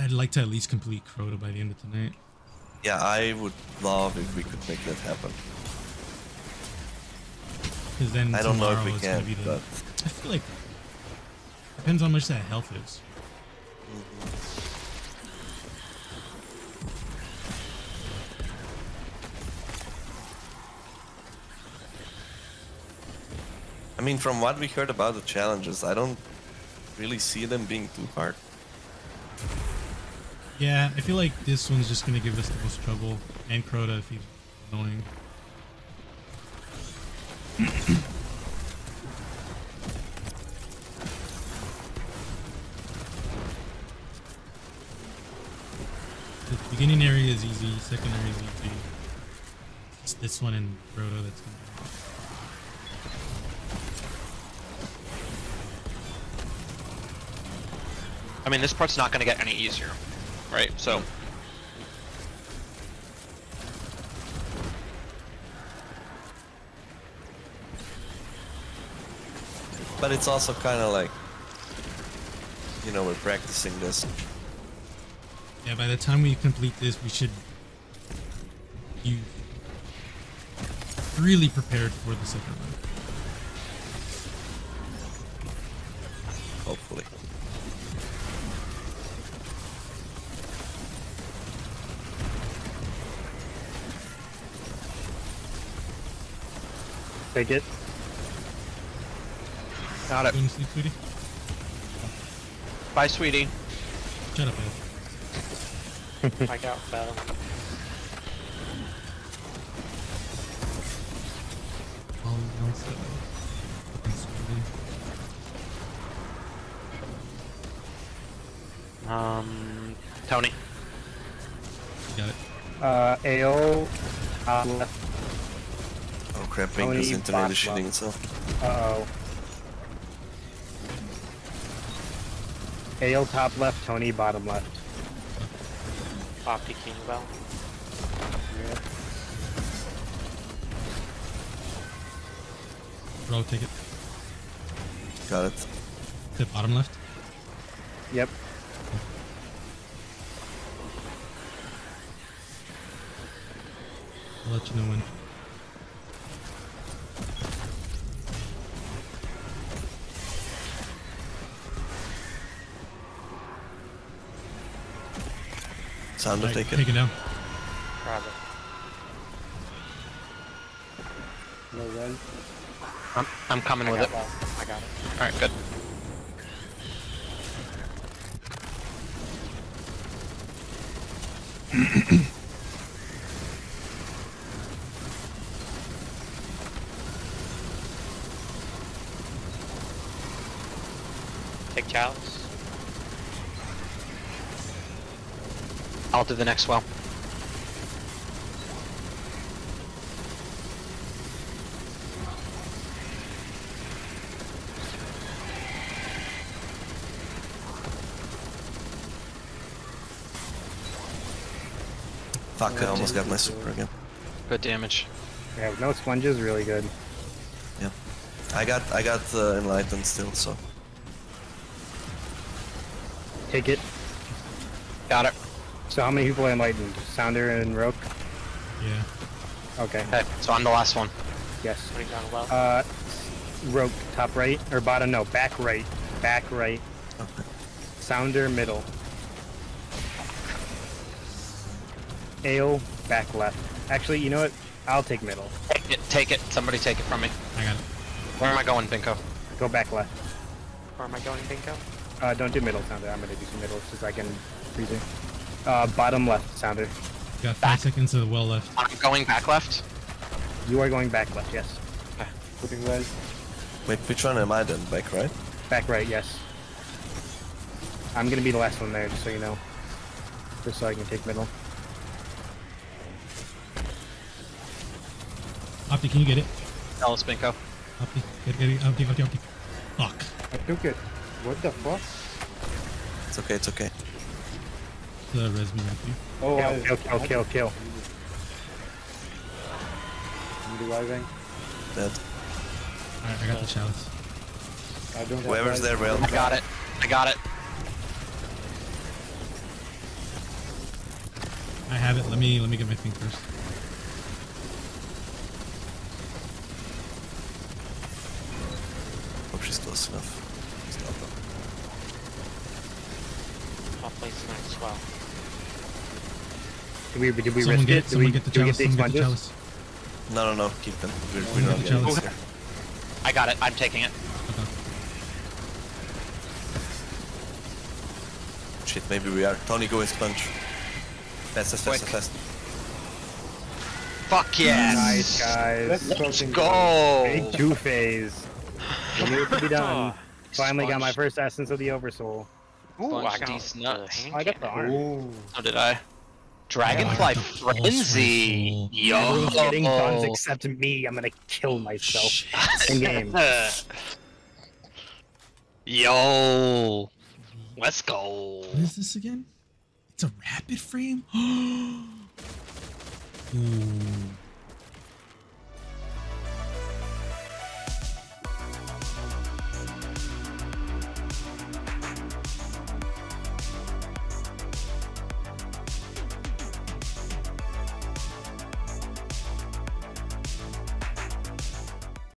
I'd like to at least complete Crota by the end of tonight. Yeah, I would love if we could make that happen. Because then I don't know if we can, but I feel like depends on how much that health is. I mean, from what we heard about the challenges, I don't really see them being too hard. Yeah, I feel like this one's just gonna give us the most trouble, and Crota if he's annoying. The beginning area is easy, second area is easy. It's this one in Crota that's gonna be hard. I mean, this part's not going to get any easier, right? So. But it's also kind of like, you know, we're practicing this. Yeah, by the time we complete this, we should be really prepared for the second one. Hopefully. Take it. Got it. Sleep, sweetie? Bye, sweetie. Shut up, man. I got fell. Oh, no, so. Tony. Got it. AO. Left. Oh crap, Bingo's internet is shooting itself. Uh oh. AL top left, Tony bottom left. Opti King Bell. Yeah. Bro, take it. Got it. The bottom left? Yep. I'll let you know when. Sound right, take it. Take it down. Probably. No run. I'm coming with it. I got it. Alright, good. Take Chalice. I'll do the next well. Fuck, I almost got my super again. Good damage. Yeah, no sponges, really good. Yeah. I got enlightened still, so. Take it. Got it. So how many people are enlightened? Sounder and Roke? Yeah. Okay. Okay, so I'm the last one. Yes. Roke, top right, or bottom, no, back right. Back right. Okay. Sounder, middle. Ale, back left. Actually, you know what? I'll take middle. Take it, take it. Somebody take it from me. I got it. Where am I going, Binko? Go back left. Where am I going, Binko? Don't do middle, Sounder. I'm gonna do some middle, since I can freeze it. Bottom left, Sounder. Got 5 seconds to the well left. I'm going back left. You are going back left, yes. Okay. Moving right. Wait, which one am I then? Back right? Back right, yes. I'm gonna be the last one there, just so you know. Just so I can take middle. Opti, can you get it? No, it's Binko. Opti, get it, Opti. Fuck. I took it. What the fuck? It's okay, it's okay. The resume with you. Oh, kill. I'm deriving. Dead. Alright, I got the chalice. Whoever's there, rail. I got it. I have it. Let me get my thing first. Hope she's close enough. I'll place the next well. Did we someone risk it? Someone get the chalice. No. Keep them. We don't get the chalice. I got it. I'm taking it. Okay. Shit, maybe we are. Tony, go with sponge. Fast. Fuck yes! Nice, guys. Let's go! Big two-phase. We need to be done. Finally got my first essence of the Oversoul. Ooh, I got these nuts. I got the arm. Ooh. So did I. Dragonfly Frenzy! Yo! Everyone's getting guns except me. I'm gonna kill myself. In game. Yo! Let's go! What is this again? It's a rapid frame? Ooh.